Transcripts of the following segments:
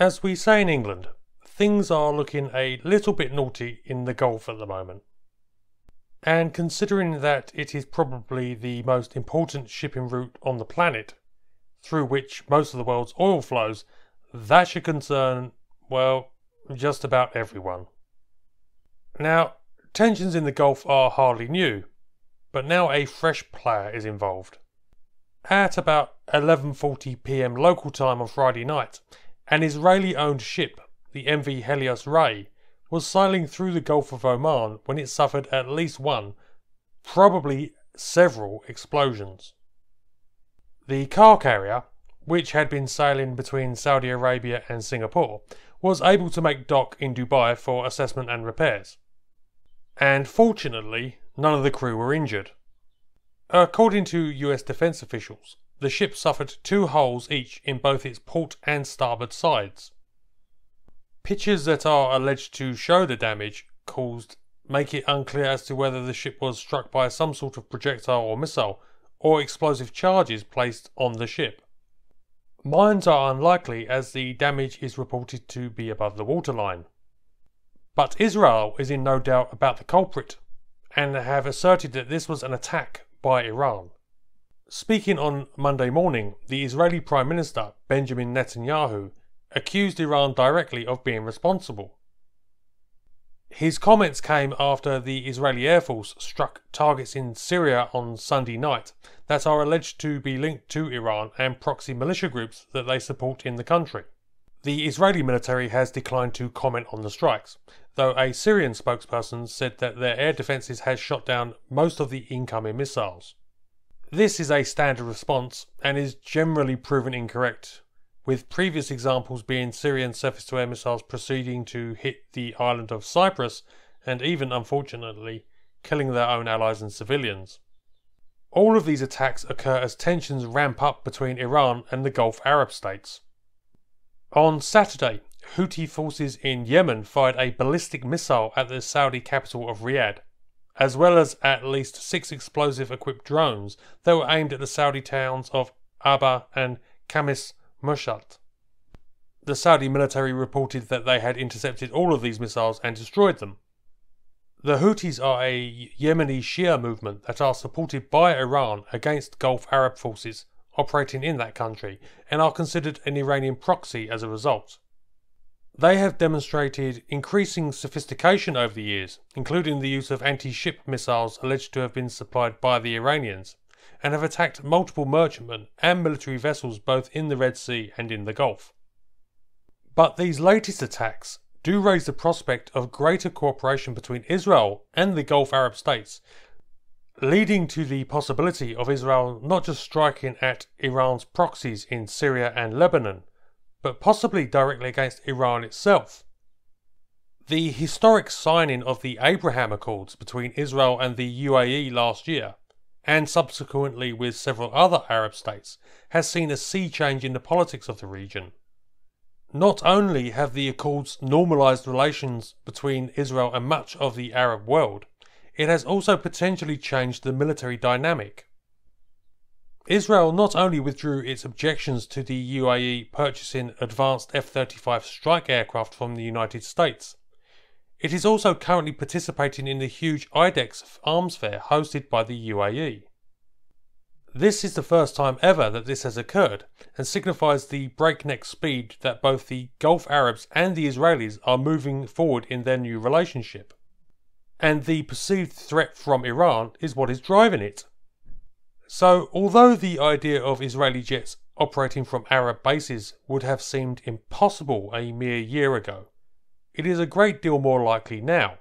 As we say in England, things are looking a little bit naughty in the Gulf at the moment. And considering that it is probably the most important shipping route on the planet, through which most of the world's oil flows, that should concern, well, just about everyone. Now, tensions in the Gulf are hardly new, but now a fresh player is involved. At about 11:40 PM local time on Friday night, an Israeli-owned ship, the MV Helios Ray, was sailing through the Gulf of Oman when it suffered at least one, probably several, explosions. The car carrier, which had been sailing between Saudi Arabia and Singapore, was able to make dock in Dubai for assessment and repairs. And fortunately, none of the crew were injured. According to US defense officials, the ship suffered 2 holes each in both its port and starboard sides. Pictures that are alleged to show the damage caused make it unclear as to whether the ship was struck by some sort of projectile or missile, or explosive charges placed on the ship. Mines are unlikely, as the damage is reported to be above the waterline. But Israel is in no doubt about the culprit, and have asserted that this was an attack by Iran. Speaking on Monday morning, the Israeli Prime Minister Benjamin Netanyahu accused Iran directly of being responsible. His comments came after the Israeli Air Force struck targets in Syria on Sunday night that are alleged to be linked to Iran and proxy militia groups that they support in the country. The Israeli military has declined to comment on the strikes, though a Syrian spokesperson said that their air defences has shot down most of the incoming missiles. This is a standard response and is generally proven incorrect, with previous examples being Syrian surface-to-air missiles proceeding to hit the island of Cyprus and even, unfortunately, killing their own allies and civilians. All of these attacks occur as tensions ramp up between Iran and the Gulf Arab states. On Saturday, Houthi forces in Yemen fired a ballistic missile at the Saudi capital of Riyadh, as well as at least 6 explosive-equipped drones that were aimed at the Saudi towns of Aba and Khamis Mushat. The Saudi military reported that they had intercepted all of these missiles and destroyed them. The Houthis are a Yemeni Shia movement that are supported by Iran against Gulf Arab forces operating in that country, and are considered an Iranian proxy as a result. They have demonstrated increasing sophistication over the years, including the use of anti-ship missiles alleged to have been supplied by the Iranians, and have attacked multiple merchantmen and military vessels both in the Red Sea and in the Gulf. But these latest attacks do raise the prospect of greater cooperation between Israel and the Gulf Arab states, leading to the possibility of Israel not just striking at Iran's proxies in Syria and Lebanon, but possibly directly against Iran itself. The historic signing of the Abraham Accords between Israel and the UAE last year, and subsequently with several other Arab states, has seen a sea change in the politics of the region. Not only have the Accords normalised relations between Israel and much of the Arab world, it has also potentially changed the military dynamic. Israel not only withdrew its objections to the UAE purchasing advanced F-35 strike aircraft from the United States, it is also currently participating in the huge IDEX arms fair hosted by the UAE. This is the first time ever that this has occurred, and signifies the breakneck speed that both the Gulf Arabs and the Israelis are moving forward in their new relationship. And the perceived threat from Iran is what is driving it. So, although the idea of Israeli jets operating from Arab bases would have seemed impossible a mere year ago, it is a great deal more likely now.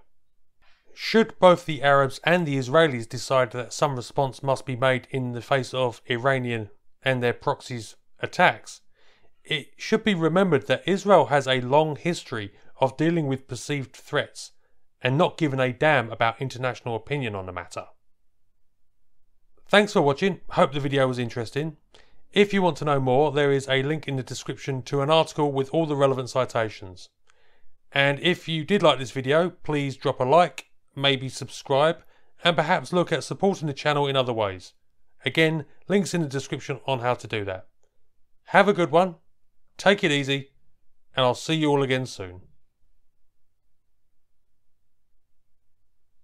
Should both the Arabs and the Israelis decide that some response must be made in the face of Iranian and their proxies' attacks, it should be remembered that Israel has a long history of dealing with perceived threats and not giving a damn about international opinion on the matter. Thanks for watching. Hope the video was interesting. If you want to know more, there is a link in the description to an article with all the relevant citations. And if you did like this video, please drop a like, maybe subscribe, and perhaps look at supporting the channel in other ways. Again, links in the description on how to do that. Have a good one, take it easy, and I'll see you all again soon.